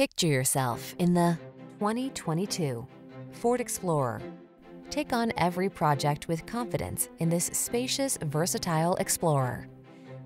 Picture yourself in the 2022 Ford Explorer. Take on every project with confidence in this spacious, versatile Explorer.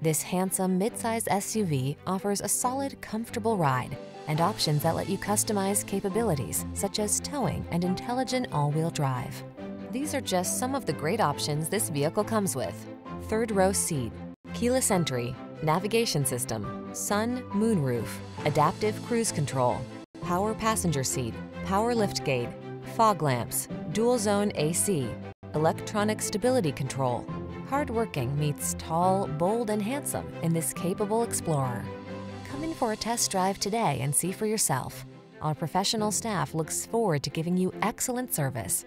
This handsome midsize SUV offers a solid, comfortable ride and options that let you customize capabilities such as towing and intelligent all-wheel drive. These are just some of the great options this vehicle comes with: third-row seat, keyless entry, navigation system, sun, moon roof, adaptive cruise control, power passenger seat, power liftgate, fog lamps, dual zone AC, electronic stability control. Hardworking meets tall, bold, and handsome in this capable Explorer. Come in for a test drive today and see for yourself. Our professional staff looks forward to giving you excellent service.